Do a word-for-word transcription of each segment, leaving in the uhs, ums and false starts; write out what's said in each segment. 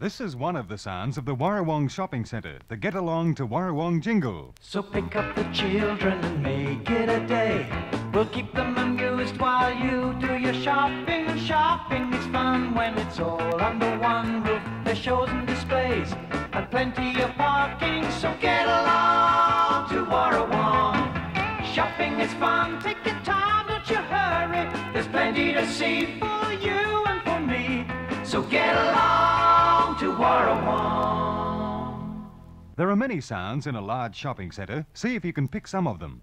This is one of the sounds of the Warrawong Shopping Centre, the Get Along to Warrawong jingle. So pick up the children and make it a day. We'll keep them amused while you do your shopping. Shopping is fun when it's all under one roof. There's shows and displays and plenty of parking. So get along to Warrawong. Shopping is fun, take your time, don't you hurry. There's plenty to see for you and for me. So get along to Warrawong. There are many sounds in a large shopping centre. See if you can pick some of them.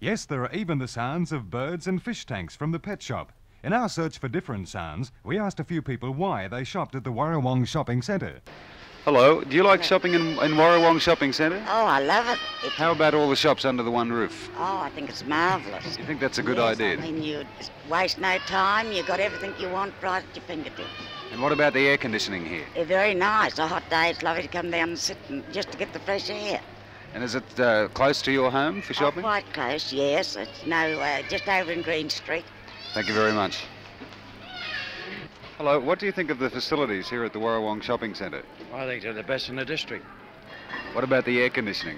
Yes, there are even the sounds of birds and fish tanks from the pet shop. In our search for different sounds, we asked a few people why they shopped at the Warrawong Shopping Centre. Hello, do you like shopping in, in Warrawong Shopping Centre? Oh, I love it. It's How about all the shops under the one roof? Oh, I think it's marvellous. You think that's a good yes, idea? I mean, you waste no time, you got everything you want right at your fingertips. And what about the air conditioning here? It's very nice. A hot day, it's lovely to come down and sit and just to get the fresh air. And is it uh, close to your home for shopping? Oh, quite close, yes. It's no, uh, just over in Green Street. Thank you very much. Hello, what do you think of the facilities here at the Warrawong Shopping Centre? I think they're the best in the district. What about the air conditioning?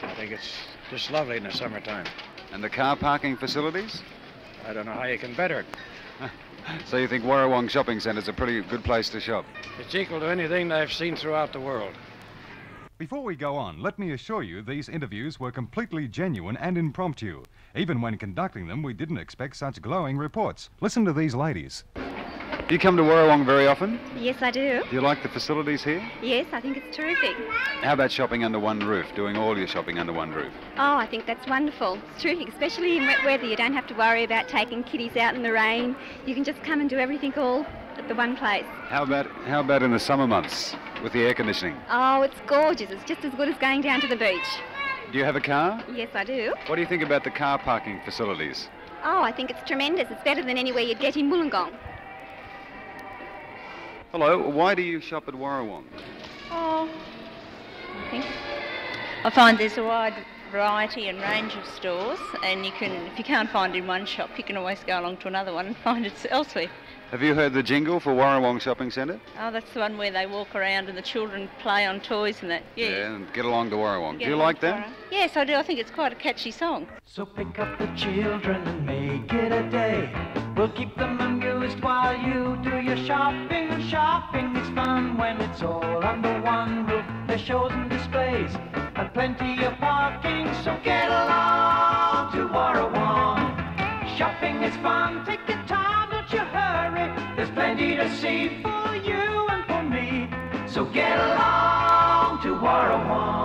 I think it's just lovely in the summertime. And the car parking facilities? I don't know how you can better it. So you think Warrawong Shopping Centre's a pretty good place to shop? It's equal to anything I've seen throughout the world. Before we go on, let me assure you these interviews were completely genuine and impromptu. Even when conducting them, we didn't expect such glowing reports. Listen to these ladies. Do you come to Warrawong very often? Yes, I do. Do you like the facilities here? Yes, I think it's terrific. How about shopping under one roof, doing all your shopping under one roof? Oh, I think that's wonderful. It's terrific, especially in wet weather. You don't have to worry about taking kiddies out in the rain. You can just come and do everything all at the one place. How about, how about in the summer months? With the air conditioning? Oh, it's gorgeous. It's just as good as going down to the beach. Do you have a car? Yes, I do. What do you think about the car parking facilities? Oh, I think it's tremendous. It's better than anywhere you'd get in Wollongong. Hello, why do you shop at Warrawong? Oh, I think I find there's a wide variety and range of stores, and you can, if you can't find in one shop, you can always go along to another one and find it elsewhere. Have you heard the jingle for Warrawong Shopping Centre? Oh, that's the one where they walk around and the children play on toys and that. Yeah, yeah and Get Along to Warrawong. Do you like that? Yes, I do. I think it's quite a catchy song. So pick up the children and make it a day. We'll keep them amused while you do your shopping. Shopping is fun when it's all under one roof. There's shows and displays and plenty of parking. So get along to Warrawong. Shopping is fun. Take your time. There's plenty to see for you and for me. So get along to Warrawong.